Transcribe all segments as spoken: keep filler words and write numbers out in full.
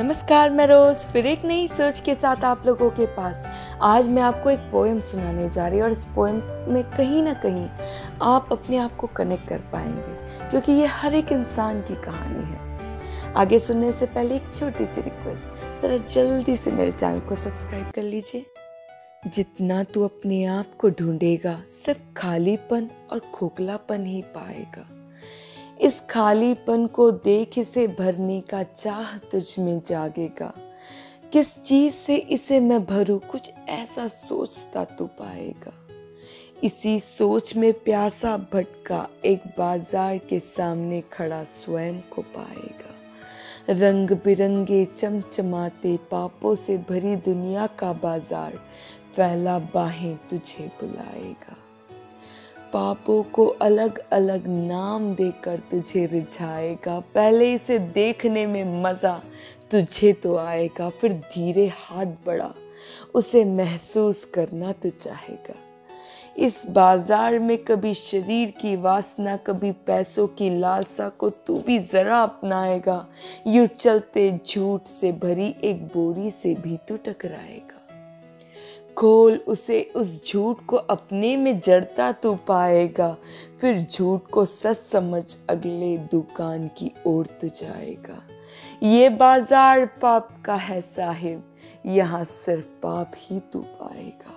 नमस्कार, मैं रोज़ फिर एक नई सोच के साथ आप लोगों के पास। आज मैं आपको एक पोएम सुनाने जा रही हूँ और इस पोएम में कहीं ना कहीं आप अपने आप को कनेक्ट कर पाएंगे, क्योंकि ये हर एक इंसान की कहानी है। आगे सुनने से पहले एक छोटी सी रिक्वेस्ट, ज़रा जल्दी से मेरे चैनल को सब्सक्राइब कर लीजिए। जितना तू अपने आप को ढूंढेगा, सिर्फ खालीपन और खोखलापन ही पाएगा। इस खालीपन को देख इसे भरने का चाह तुझ में जागेगा। किस चीज से इसे मैं भरूं, कुछ ऐसा सोचता तू पाएगा। इसी सोच में प्यासा भटका, एक बाजार के सामने खड़ा स्वयं को पाएगा। रंग बिरंगे चमचमाते पापों से भरी दुनिया का बाजार फैला बाहें तुझे बुलाएगा। पापों को अलग अलग नाम देकर तुझे रिझाएगा। पहले इसे देखने में मज़ा तुझे तो आएगा, फिर धीरे हाथ बढ़ा उसे महसूस करना तो चाहेगा। इस बाजार में कभी शरीर की वासना, कभी पैसों की लालसा को तू भी ज़रा अपनाएगा। यूँ चलते झूठ से भरी एक बोरी से भी तू टकराएगा। खोल उसे, उस झूठ को अपने में जड़ता तू पाएगा। फिर झूठ को सच समझ अगले दुकान की ओर तू जाएगा। ये बाजार पाप का है साहिब, यहाँ सिर्फ पाप ही तू पाएगा।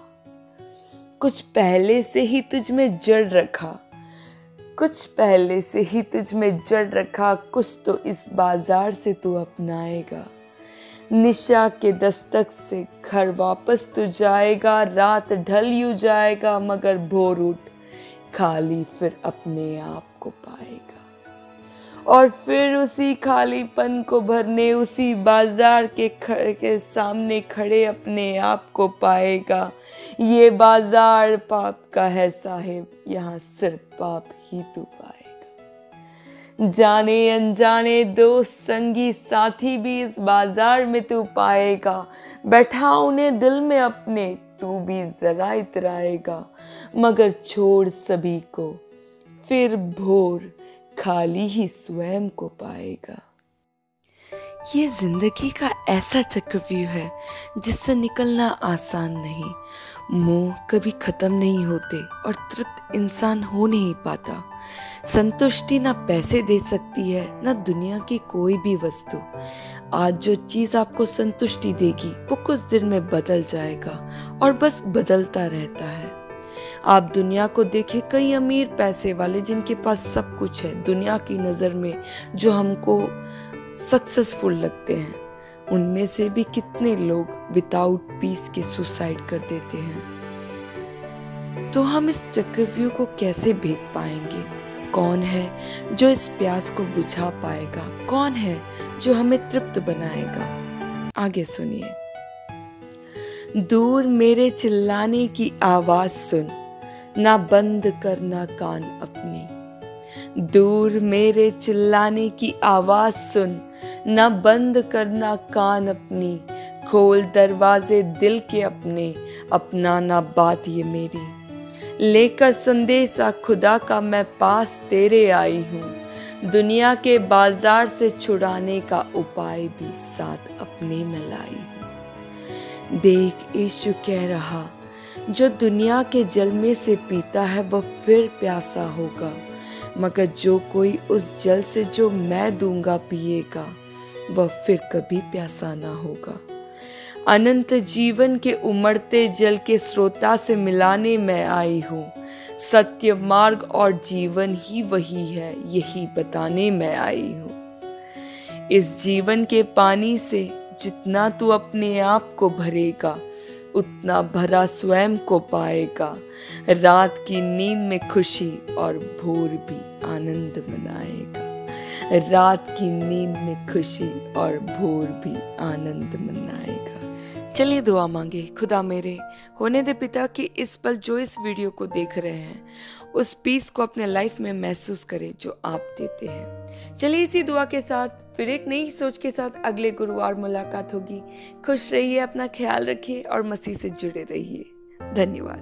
कुछ पहले से ही तुझ में जड़ रखा कुछ पहले से ही तुझ में जड़ रखा कुछ तो इस बाजार से तू अपनाएगा। निशा के दस्तक से घर वापस तू जाएगा। रात ढल यूँ जाएगा, मगर भोर उठ खाली फिर अपने आप को पाएगा। और फिर उसी खालीपन को भरने, उसी बाजार के के सामने खड़े अपने आप को पाएगा। ये बाजार पाप का है साहिब, यहाँ सिर्फ पाप ही तू पाएगा। जाने अनजाने दोस्त संगी साथी भी इस बाजार में तू पाएगा। बैठा उन्हें दिल में अपने, तू भी जरा इतराएगा। मगर छोड़ सभी को, फिर भोर खाली ही स्वयं को पाएगा। ये जिंदगी का ऐसा चक्रव्यूह है जिससे निकलना आसान नहीं। मोह कभी खत्म नहीं होते और तृप्त इंसान हो नहीं पाता। संतुष्टि ना पैसे दे सकती है, ना दुनिया की कोई भी वस्तु। आज जो चीज़ आपको संतुष्टि देगी वो कुछ दिन में बदल जाएगा और बस बदलता रहता है। आप दुनिया को देखें, कई अमीर पैसे वाले जिनके पास सब कुछ है, दुनिया की नज़र में जो हमको सक्सेसफुल लगते हैं, उनमें से भी कितने लोग विदाउट पीस के सुसाइड कर देते हैं। तो हम इस चक्रव्यूह को कैसे भेद पाएंगे? कौन है जो इस प्यास को बुझा पाएगा? कौन है जो हमें तृप्त बनाएगा? आगे सुनिए। दूर मेरे चिल्लाने की आवाज सुन, ना बंद करना कान अपने। दूर मेरे चिल्लाने की आवाज़ सुन, ना बंद करना कान अपनी। खोल दरवाजे दिल के अपने, अपनाना बात ये मेरी। लेकर संदेशा खुदा का मैं पास तेरे आई हूँ। दुनिया के बाजार से छुड़ाने का उपाय भी साथ अपने में लाई हूँ। देख यीशु कह रहा, जो दुनिया के जल में से पीता है वह फिर प्यासा होगा, मगर जो कोई उस जल से जो मैं दूंगा पिएगा, वह फिर कभी प्यासा ना होगा। अनंत जीवन के उमड़ते जल के स्रोता से मिलाने मैं आई हूँ। सत्य मार्ग और जीवन ही वही है, यही बताने मैं आई हूँ। इस जीवन के पानी से जितना तू अपने आप को भरेगा, उतना भरा स्वयं को पाएगा। रात की नींद में खुशी और भोर भी आनंद मनाएगा। रात की नींद में खुशी और भोर भी आनंद मनाएगा। चलिए दुआ मांगे। खुदा मेरे होने दे पिता कि इस पल जो इस वीडियो को देख रहे हैं, उस पीस को अपने लाइफ में महसूस करें जो आप देते हैं। चलिए इसी दुआ के साथ फिर एक नई सोच के साथ अगले गुरुवार मुलाकात होगी। खुश रहिए, अपना ख्याल रखिए और मसीह से जुड़े रहिए। धन्यवाद।